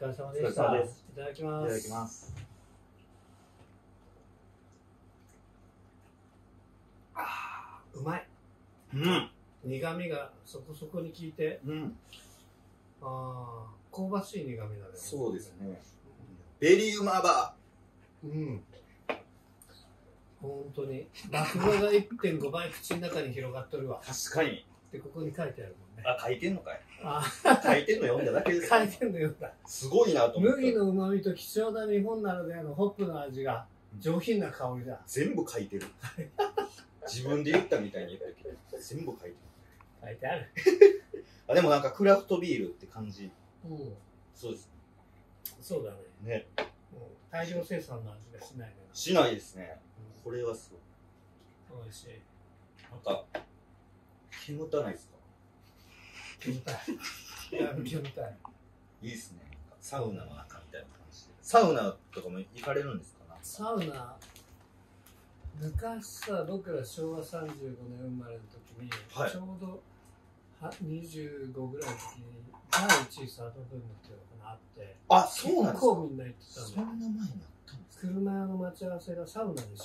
疲れ様でした。いただきます。いただきます。ああ、うまい。うん。苦味がそこそこに効いて、うん、ああ、香ばしい苦味だね。そうですね。ベリーうまば。うん。本当に。落語が 1.5 倍口の中に広がっとるわ。確かに。で、ここに書いてあるもんね。あ、書いてんのかい。書いてんの読んだだけです。書いてんの読んだ。すごいなと思って。麦のうまみと貴重な日本ならではのホップの味が上品な香りだ。全部書いてる。自分で言ったみたいに言ったけど、全部書いてる。書いてある。あ、でもなんかクラフトビールって感じ。うん。そうです。そうだね。ね。大量生産の味がしないね。しないですね。これはすごい。美味しい。なんか、煙たないですか？煙たい。煙たい。いいですね。サウナの中みたいな感じで。サウナとかも行かれるんですか？サウナ、昔さ、僕ら昭和35年生まれの時に、はい、ちょうど25ぐらいの時に、第1位サードブームっていうのがあって、あ、そうなんですか？結構みんな行ってたの。そんな前にあったんですか？車の待ち合わせがサウナでしようみ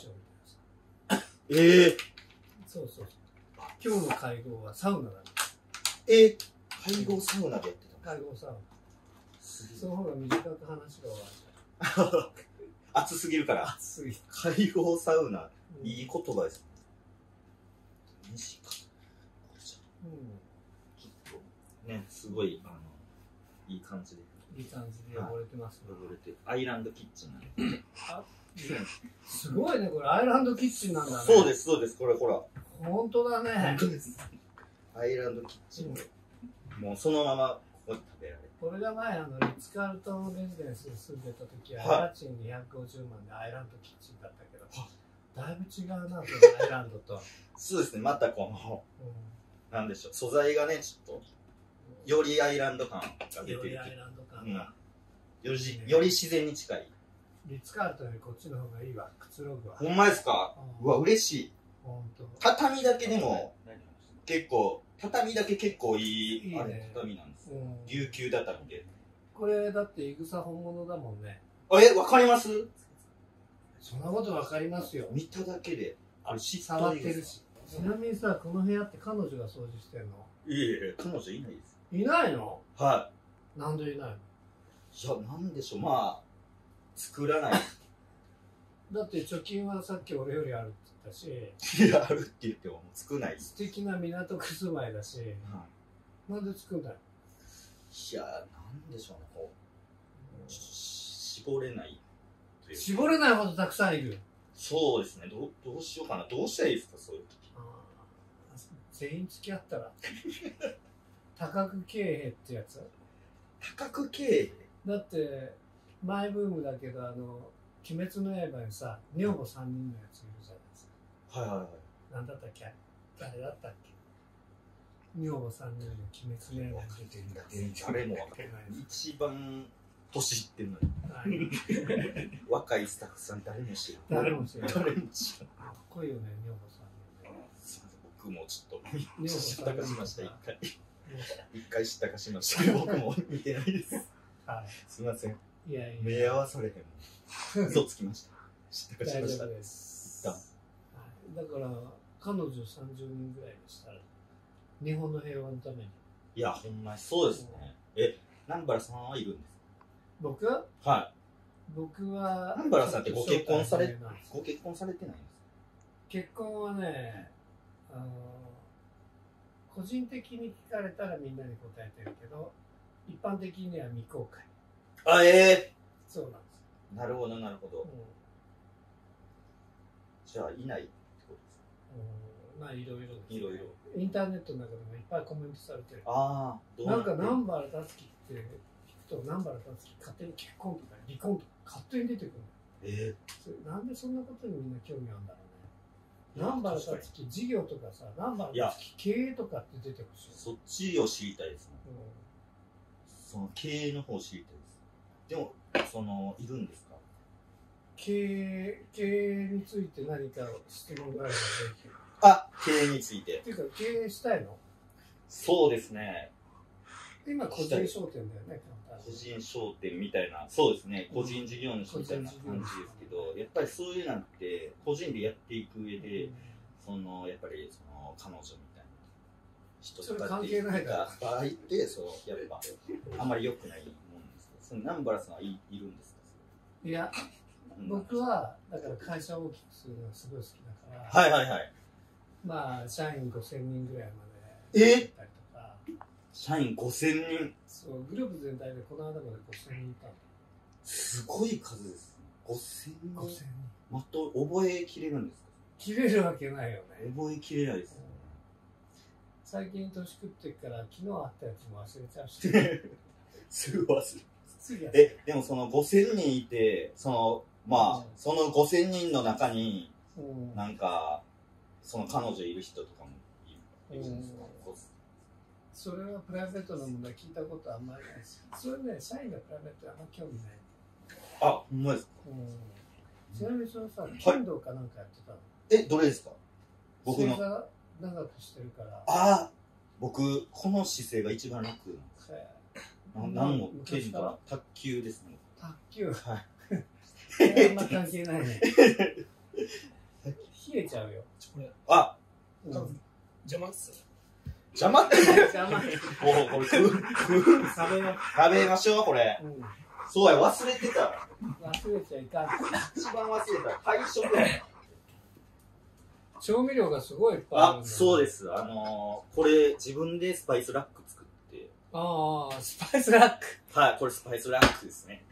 たいなさ。そうそうそう。今日の会合はサウナだね。会合サウナでやってたの？会合サウナ。その方が短く話が終わる。暑すぎるから。暑すぎる。会合サウナ、いい言葉です。短く。ね、すごい、いい感じで。いい感じで汚れてますね。汚れて。アイランドキッチン。すごいね、これ、アイランドキッチンなんだね。そうです、そうです、これ、ほら。本当だね。本当です。アイランドキッチン。もうそのまま、ここで食べられる。俺が前、リッツ・カールトンレジデンスに住んでた時は、家賃250万でアイランドキッチンだったけど、だいぶ違うな、そのアイランドと。そうですね、またこの、なんでしょう、素材がね、ちょっと。よりアイランド感が出てる。より自然に近い。リッツ・カールトンよりこっちの方がいいわ。くつろぐわ。ほんまですか？うわ、嬉しい。畳だけでも、結構、畳だけ結構いい、あれ、畳なんです。琉球畳で。これ、だって、いぐさ本物だもんね。わかります？そんなことわかりますよ。見ただけで。触ってるし。ちなみにさ、この部屋って彼女が掃除してるの？いえいえ、彼女いないです。いないの？はい。なんでいないの？いや、なんでしょう。まあ、作らない。だって貯金はさっき俺よりあるって言ったし。いや、あるって言っても作らない。素敵な港区住まいだし。はい、なんで作んない？いや、なんでしょうね。こう、絞れないという。絞れないほどたくさんいる。そうですね。どうしようかな。どうしたらいいですか、そういう時。全員付き合ったら。多角経営ってやつ。多角経営だってマイブームだけど、鬼滅の刃にさ、女房3人のやついるじゃないですか。はいはいはい。何だったっけ、誰だったっけ、女房3人の鬼滅の刃に出てるんだって。誰も分かんない。一番年いってんのに若いスタッフさん誰も知らない。誰も知らない。誰も知らない。かっこいいよね、女房3人ね。すいません、僕もちょっと知ったかしました。一回知ったかしました。僕も見てないです。すみません。目合わされへんもん。嘘つきました。知ったかしました。だから彼女30人ぐらいにしたら日本の平和のために。いや、ほんまにそうですね。南原さんはいるんですか？僕は。はい。僕は南原さんってご結婚されてないんですか？結婚はね、個人的に聞かれたらみんなに答えてるけど、一般的には未公開。そうなんです。なるほどなるほど、じゃあいないってことですか？まあいろいろですね。いろいろインターネットの中でもいっぱいコメントされてる。ああ、なんか南原達樹って聞くと、南原達樹勝手に結婚とか離婚とか勝手に出てくる。なんでそんなことにみんな興味あるんだろう。南原さつき事業とかさ、南原さつき経営とかって出てほしい。そっちを知りたいですね。その経営の方を知りたいです。でも、いるんですか？経営について何か質問があればぜひ。経営について。っていうか、経営したいの？そうですね。今、個人商店だよね、簡個人商店みたいな、そうですね、個人事業主みたいな感じですけど、やっぱりそういうなんて個人でやっていく上で、そのやっぱりその彼女みたいな人とかっていうか場合ってそうやっぱあんまり良くないもんですけど、その南原さんはいるんですか？いや、僕はだから会社を大きくするのがすごい好きだから、はいはいはい。まあ社員5000人ぐらいまでやったりとか。社員5000人。そうグループ全体でこの間まで5000人いた。すごい数ですね。5000人。5000人。また覚えきれるんですか？切れるわけないよね。覚えきれないですよね。最近年食ってから昨日あったやつも忘れちゃうし。すぐ忘れます。え、でもその5000人いて、そのまあその5000人の中になんかその彼女いる人とかもいるんですか？それはプライベートの問題聞いたことあんまりないし、それね社員がプライベートあんま興味ない。あ、ほんまですか？ちなみにそのさ、Kindleかなんかやってたの？え、どれですか？僕の。姿勢が長くしてるから。ああ、僕、この姿勢が一番楽なんです。何も、Kindleから。卓球ですね。卓球？はい。あんま関係ないね。冷えちゃうよ。あ、邪魔っす。邪魔って邪魔。おお、これ、食べましょう、これ。そうや、忘れてた。忘れちゃいかん。一番忘れた。最初ぐらい。調味料がすごいいっぱいあるんだ。あ、そうです。これ自分でスパイスラック作って。ああ、スパイスラック。はい、これスパイスラックですね。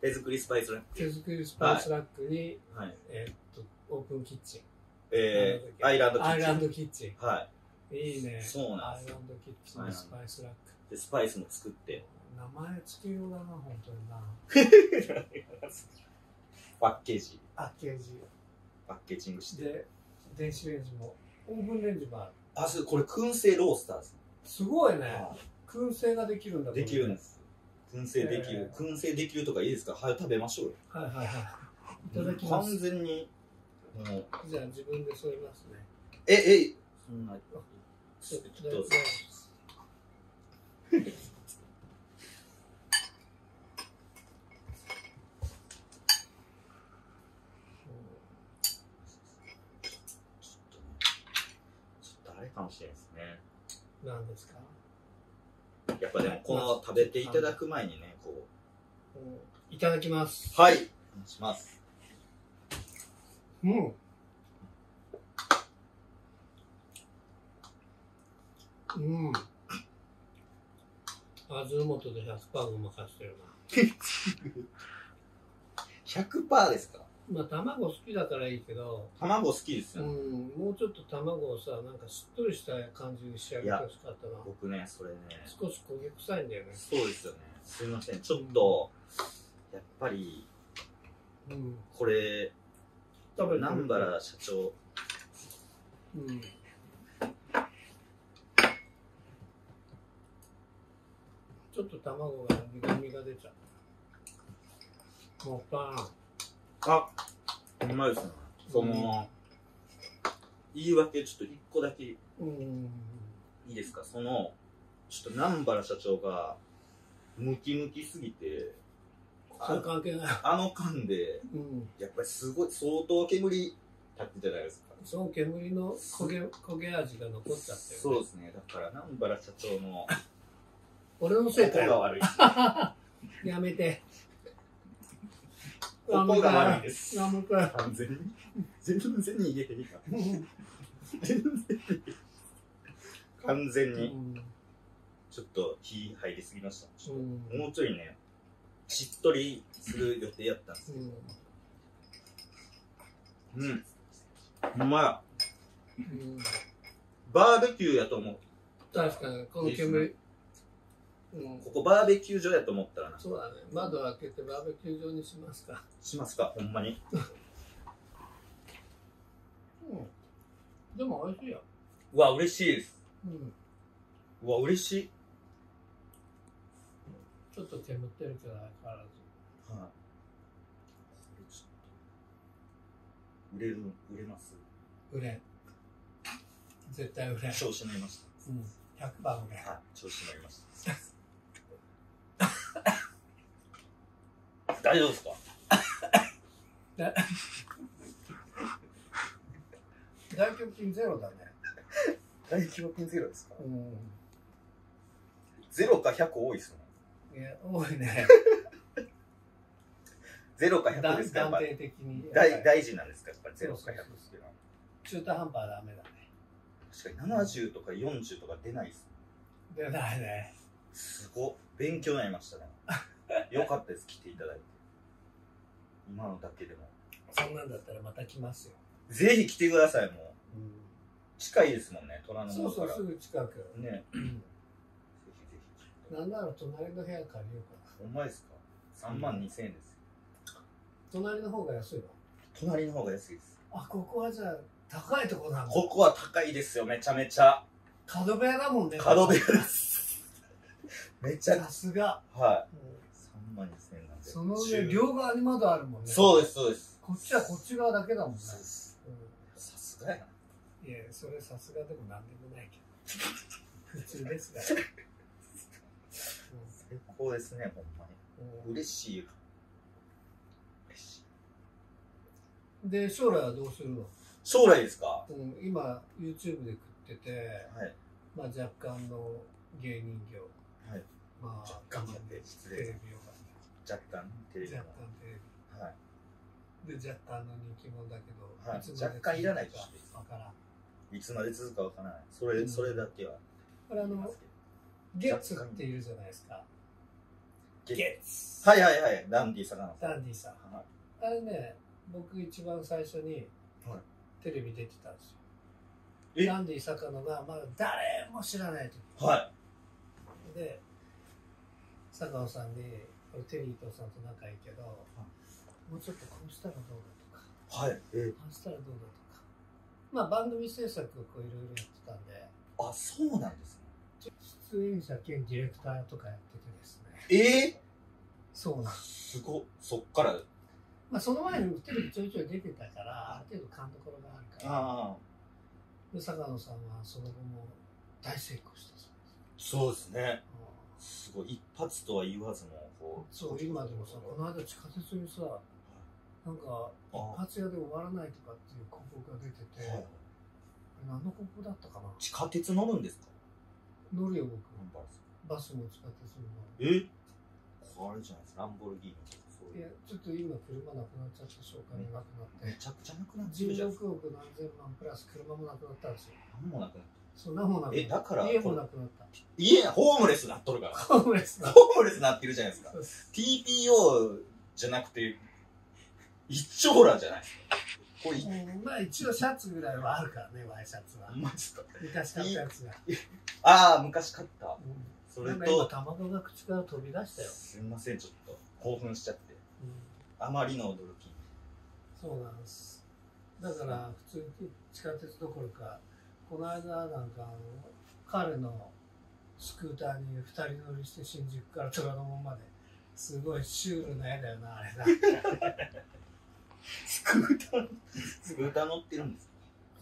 手作りスパイスラック。手作りスパイスラックに、はい、オープンキッチン。アイランドキッチン。アイランドキッチン。はい。いいね。そうなんです。アイランドキッチンのスパイスラック。で、スパイスも作って。名前つけようだな、本当にな。パッケージ。パッケージ。パッケージングして。電子レンジも、オーブンレンジもある。あ、そう、これ燻製ロースターですね。すごいね。燻製ができるんだ。できるんです。燻製できる。燻製できるとかいいですか？はい、食べましょうよ。はいはいはい。いただきます。完全に。じゃあ自分で添えますね。え、そんな。ちょっとどうぞ。かもしれないですね。なんですか。やっぱでもこの食べていただく前にね、こういただきます。はい。します。うん。味の素で100%ごまかしてるな。100%ですか。まあ卵好きだからいいけど、卵好きですよね。もうちょっと卵をさ、なんかしっとりした感じに仕上げてほしかったな。僕ね、それね、少し焦げ臭いんだよね。そうですよね。すいません、ちょっと、やっぱり、これ、南原社長、ちょっと卵が苦みが出ちゃう。もうパン。あ、うまいですね。その、言い訳、ちょっと1個だけいいですか。その、ちょっと南原社長がムキムキすぎて、関係ないあの間で、やっぱりすごい、相当煙立ってじゃないですか。そう、煙の焦げ味が残っちゃってる、ね。そうですね。だから南原社長の、俺のせいかよ。悪い。やめて。ここが悪いです。完全に。全然逃げていいか。完全に。ちょっと火入りすぎました。もうちょいね、しっとりする予定やったんですけど。うまい。バーベキューやと思う。確かに、この煙。ここバーベキュー場やと思ったらな。そうだね。窓開けてバーベキュー場にしますか。しますか、ほんまに。でも美味しいよ。うわ、嬉しいです。うわ、嬉しい。ちょっと煙ってるけど変わらず。はい。売れます。売れん。絶対売れん。調子になりました。100%売れん。調子になりました。大丈夫ですか？大胸筋ゼロだね。大胸筋ゼロですか？うん。ゼロか100多いっすね。いや、多いね。ゼロか100ですか？やっぱり大事なんですか？やっぱりゼロか100っていうのは。中途半端はダメだね。確かに70とか40とか出ないっすね。出ないね。すごっ。勉強になりましたね。よかったです。来ていただいて。今のだけでも。そんなんだったらまた来ますよ。ぜひ来てください、もう。うん、近いですもんね、虎ノ門から。そうそう、すぐ近く。ね。ぜひぜひ。なんなら隣の部屋借りようかな。お前ですか？32000円ですよ。隣の方が安いわ。隣の方が安いです。あ、ここはじゃあ、高いとこなの？ここは高いですよ、めちゃめちゃ。角部屋だもんね。角部屋です。めちゃ。さすが。はい。32000円なんで。その上、両側に窓あるもんね。そうです、そうです。こっちはこっち側だけだもんね。さすがやな。いや、それさすがでもなんでもないけど。普通ですね。最高ですね、ほんまに。嬉しいよ。嬉しい。で、将来はどうするの？将来ですか？うん、今、YouTube で食ってて、はい、まあ若干の芸人業。はい。まあ、若干で失礼。テレビ業が。若干テレビ。若干テレビ。はい。で、若干の人気者だけど、若干いらないか分からん。いつまで続くか分からない。それだけは。これゲッツって言うじゃないですか。ゲッツ。はいはいはい。ダンディさん。ダンディさん。あれね、僕一番最初にテレビ出てたんですよ。ダンディ坂野がまだ誰も知らない時。はい。で、坂野さんに、これテリー伊藤さんと仲いいけど、もうちょっとこうしたらどうだとか、はい、こうしたらどうだとか、まあ番組制作をいろいろやってたんで、あ、そうなんですね。出演者兼ディレクターとかやっててですね。そうなんです。すごっ、そっから。まあその前にテレビちょいちょい出てたから、ある程度勘どころがあるから。で坂野さんはその後も大成功したそうです。そうですね。すごい一発とは言わずもこう。そう、今でもさ、この間地下鉄にさ。なんか、一発屋で終わらないとかっていう広告が出てて、はい、何の広告だったかな。地下鉄乗るんですか？乗るよ、僕。バスも地下鉄も乗る。これじゃないですか、ランボルギーニとかそういう。いや、ちょっと今、車なくなっちゃって、紹介がなくなって。めちゃくちゃなくなっちゃって。16億何千万プラス、車もなくなったんですよ。何もなくなった。そう、何もなくなった。だから、家もなくなった。家、ホームレスなっとるから。ホームレスなってるじゃないですか。TPO じゃなくて、一丁羅じゃない。これまあ一応シャツぐらいはあるからね、ワイシャツは。昔買ったやつが。ああ、昔買った。それと。今卵が口から飛び出したよ。すみません、ちょっと興奮しちゃって。あまりの驚き。そうなんです。だから普通に地下鉄どころか、この間なんか彼のスクーターに2人乗りして新宿から虎ノ門まで、すごいシュールな絵だよな、あれな。スクーター乗ってるんですか？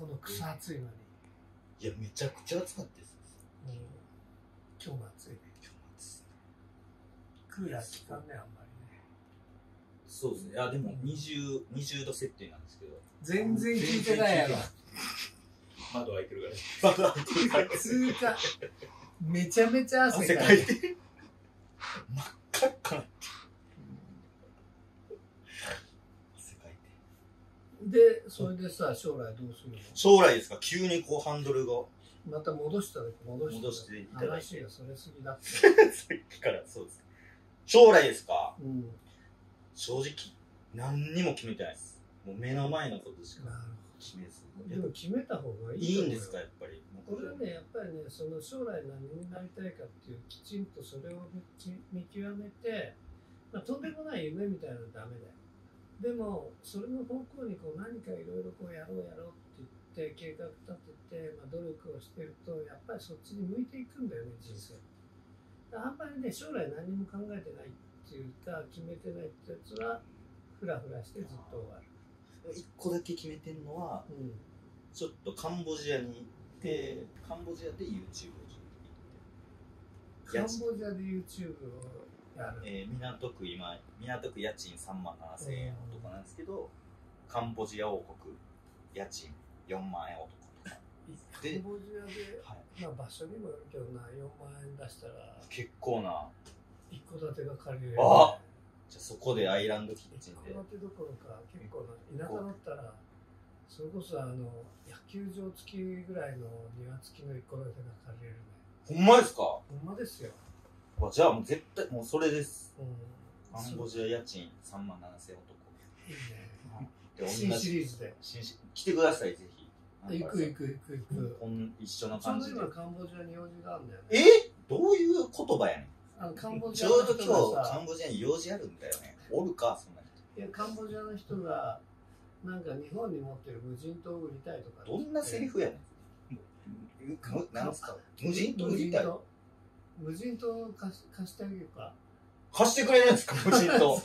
この草暑いのに。いや、めちゃくちゃ暑かったです。今日も暑いね。今日も暑いですね。クーラー効かんね、あんまりね。そうですね。あ、でも20度設定なんですけど。全然効いてないやろ。窓開いてるから。窓開いてるから。暑いか。めちゃめちゃ汗かいてる。真っ赤っかな。で、それでさ、将来どうするの？将来ですか、急にこうハンドルが。また戻していただいて。話がそれすぎだって。さっきから、そうです。将来ですか？うん。正直、何にも決めてないです。もう目の前のことしか決めず。でも決めた方がいい。いいんですか、やっぱり。これはね、やっぱりね、その将来何になりたいかっていう、きちんとそれを見極めて、まあ、とんでもない夢みたいなのはダメだよ。でも、それの方向にこう何かいろいろこうやろうって言って計画立てて、まあ、努力をしてると、やっぱりそっちに向いていくんだよね、人生。あんまりね、将来何も考えてないっていうか、決めてないってやつは、ふらふらしてずっと終わる。一個だけ決めてるのは、ちょっとカンボジアに行って、カンボジアで YouTube を。カンボジアで YouTube を港区家賃3万7,000円男なんですけど、カンボジア王国家賃4万円男とかで、カンボジアで、はい、まあ場所にもよるけどな、4万円出したら結構な一戸建てが借りれる、ね、あ、じゃあそこでアイランドキッチンで一戸建てどころか結構な田舎だったらそれこそ野球場付きぐらいの庭付きの一戸建てが借りれるね。ほんまですか？ほんまですよ。じゃあもう絶対もうそれです。カンボジア家賃3万7,000円男。いいね。で新シリーズで。来てくださいぜひ。行く行く行く行く。一緒の感じで。ちょうど今カンボジアに用事があるんだよね。どういう言葉やねん。カンボジアの人がさ。ちょうど今日カンボジアに用事あるんだよね。おるかそんな人。いやカンボジアの人がなんか日本に持ってる無人島を売りたいとか。どんなセリフやねん。何ですか？無人島売りたい。無人島を貸してあげるか。貸してくれるんですか、無人島。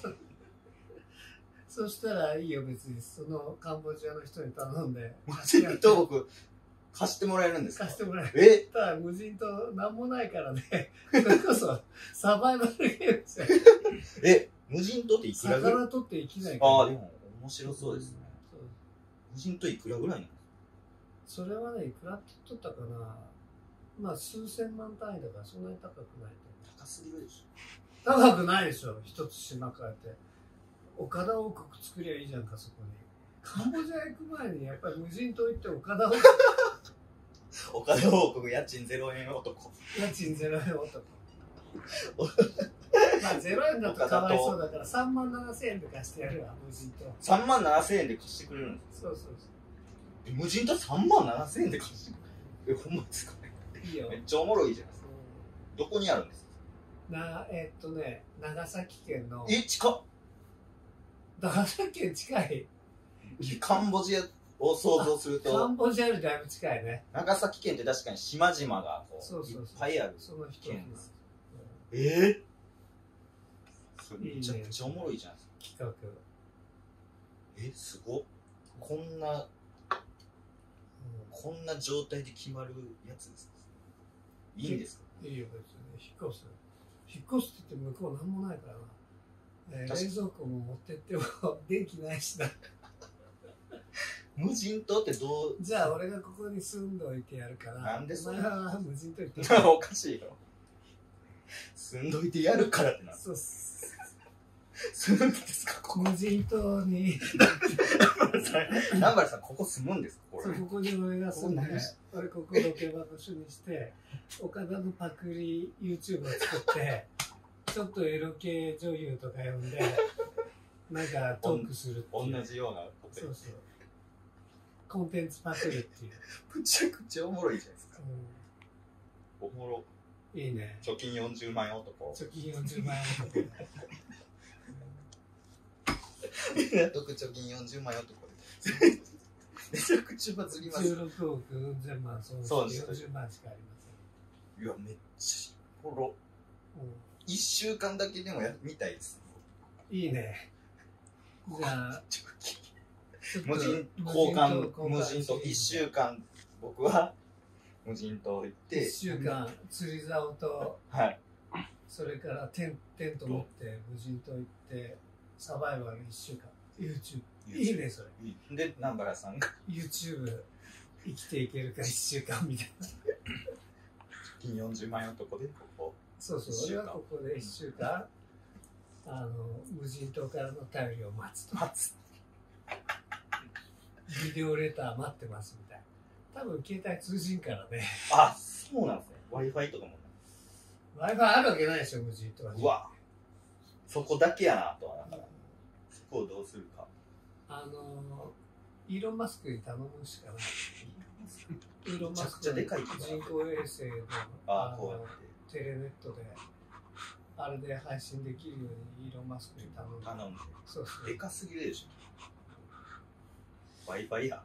そしたらいいよ、別にそのカンボジアの人に頼んで。無人島僕貸してもらえるんですか？貸してもらえる。ただ無人島なんもないからね。それこそサバイバルゲームですよ。無人島っていくらぐらい？魚取って生きないから。ああ、でも面白そうですね。無人島いくらぐらいなの？それはね、いくらって取ったかな。まあ数千万単位だからそんなに高くないと。高すぎるでしょ。高くないでしょ。一つ島変えて岡田王国作りゃいいじゃんか。そこにカンボジア行く前にやっぱり無人島行って岡田王国岡田王国家賃0円男、家賃0円男まあ0円だとかわいそうだから3万7,000円で貸してやるわ。無人島3万7,000円で貸してくれるんですか？そうそうそう。無人島3万7,000円で貸してくれる。ほんまですかね。めっちゃおもろいじゃないですか。どこにあるんですか？ね、長崎県の。近っ。長崎県近い。カンボジアを想像すると。カンボジアよりだいぶ近いね。長崎県って確かに島々がこういっぱいある県です。それめちゃくちゃおもろいじゃないですか。企画。すごっ。こんな状態で決まるやつですか？いいんですか？いいよ、別に。引っ越すって言って向こう何もないからな。冷蔵庫も持ってっても電気ないしな。無人島ってどう？じゃあ俺がここに住んでおいてやるから。なんでそれは無人島行っておかしいよ。住んどいてやるからってな。そうっす。住むんですか？無人島に。南原さん、ここ住むんですか？ここに俺が住んで、俺ここロケ場所にして、岡田のパクリ YouTube を作って、ちょっとエロ系女優とか呼んで、なんかトークするっていう。同じようなこと。そうそう。コンテンツパクリっていう。むちゃくちゃおもろいじゃないですか。おもろ。いいね。貯金40万円男。貯金40万円男。港区貯金40万円男でめちゃくちゃバズります。16億4000万、そうです。40万しかありません。いや、めっちゃほろ。1週間だけでもやみたいです。いいね。じゃあ無人交換、無人島1週間、僕は無人島行って1週間釣り竿と、それからテント持って無人島行ってサバイバル1週間 YouTube。 いいね、それで南原さんが YouTube 生きていけるか1週間みたいな。貯金40万円男でここ、そうそう、俺はここで1週間、無人島からの便りを待つビデオレター待ってますみたいな。多分携帯通信からね。あ、そうなんですね。 Wi-Fi とかもない。 Wi-Fi あるわけないでしょ無人島は。うわ、そこだけやなとは。だからそこをどうするか、イーロン・マスクに頼むしかない。イーロン・マスクの人工衛星のテレネットであれで配信できるようにイーロン・マスクに頼む。でかすぎるでしょ。 Wi-Fi や、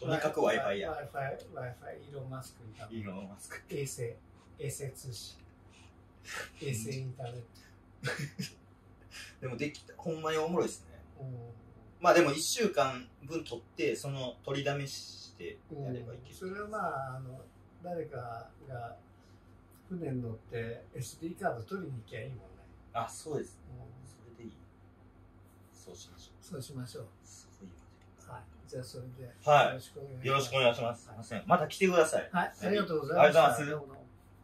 とにかく Wi-Fi や。 Wi-Fi イーロン・マスクに頼む。イーロン・マスク衛星通信、衛星インターネットでもできた、ほんまにおもろいですね。まあでも1週間分取ってその取りだめしてやればいける。それはまあ誰かが船に乗って SD カード取りに行きゃいいもんね。あ、そうですね。それでいい。そうしましょう。そうしましょう。すごいわ。はい。じゃあそれでよろしくお願いします。はい。よろしくお願いします。すみません。また来てください。はい。ありがとうございます。ありがとうございます。